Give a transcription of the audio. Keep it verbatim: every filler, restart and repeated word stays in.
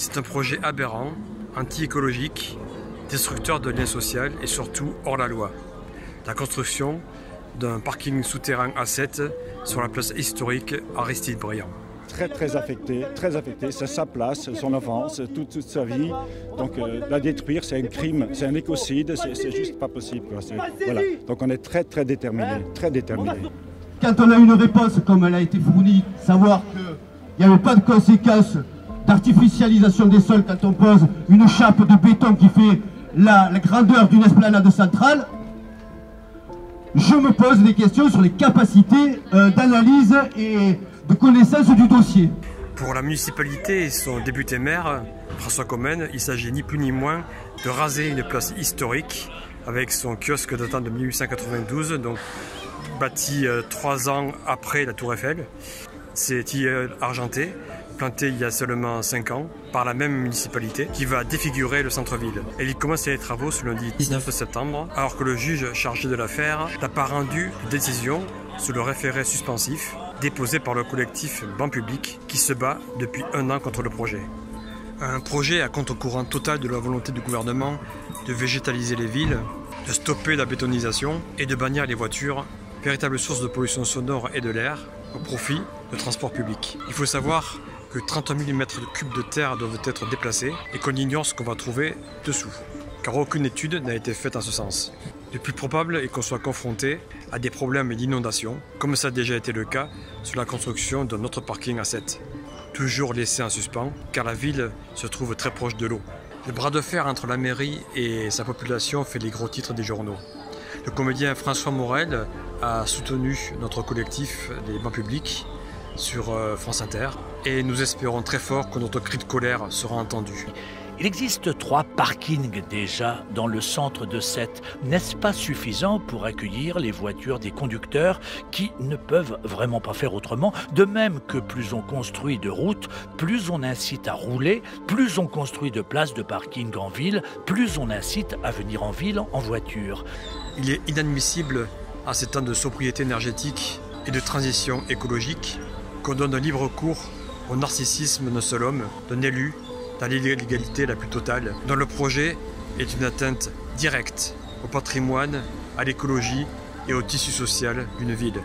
C'est un projet aberrant, anti-écologique, destructeur de lien social et surtout hors la loi. La construction d'un parking souterrain à Sète sur la place historique Aristide-Briand. Très très affecté, très affecté, c'est sa place, son enfance, toute, toute sa vie. Donc euh, la détruire, c'est un crime, c'est un écocide, c'est juste pas possible. Voilà. Donc on est très très déterminé, très déterminé. Quand on a une réponse comme elle a été fournie, savoir qu'il n'y avait pas de conséquences d'artificialisation des sols quand on pose une chape de béton qui fait la, la grandeur d'une esplanade centrale, je me pose des questions sur les capacités euh, d'analyse et de connaissance du dossier. Pour la municipalité et son député maire, François Commeinhes, il s'agit ni plus ni moins de raser une place historique avec son kiosque datant de mille huit cent quatre-vingt-douze, donc bâti euh, trois ans après la Tour Eiffel. C'est tilleul argenté, planté il y a seulement cinq ans par la même municipalité, qui va défigurer le centre-ville. Et il commence les travaux ce lundi dix-neuf septembre, alors que le juge chargé de l'affaire n'a pas rendu de décision sous le référé suspensif déposé par le collectif Bancs Publics, qui se bat depuis un an contre le projet. Un projet à contre-courant total de la volonté du gouvernement de végétaliser les villes, de stopper la bétonisation et de bannir les voitures, véritable source de pollution sonore et de l'air, au profit de transports publics. Il faut savoir que trente mille mètres cubes de terre doivent être déplacés et qu'on ignore ce qu'on va trouver dessous, car aucune étude n'a été faite en ce sens. Le plus probable est qu'on soit confronté à des problèmes d'inondation, comme ça a déjà été le cas sur la construction d'un autre parking à Sète, toujours laissé en suspens, car la ville se trouve très proche de l'eau. Le bras de fer entre la mairie et sa population fait les gros titres des journaux. Le comédien François Morel a soutenu notre collectif des Bancs Publics sur France Inter et nous espérons très fort que notre cri de colère sera entendu. Il existe trois parkings déjà dans le centre de Sète. N'est-ce pas suffisant pour accueillir les voitures des conducteurs qui ne peuvent vraiment pas faire autrement? De même que plus on construit de routes, plus on incite à rouler, plus on construit de places de parking en ville, plus on incite à venir en ville en voiture. Il est inadmissible à ces temps de sobriété énergétique et de transition écologique qu'on donne un libre cours au narcissisme d'un seul homme, d'un élu, dans l'illégalité la plus totale, dont le projet est une atteinte directe au patrimoine, à l'écologie et au tissu social d'une ville.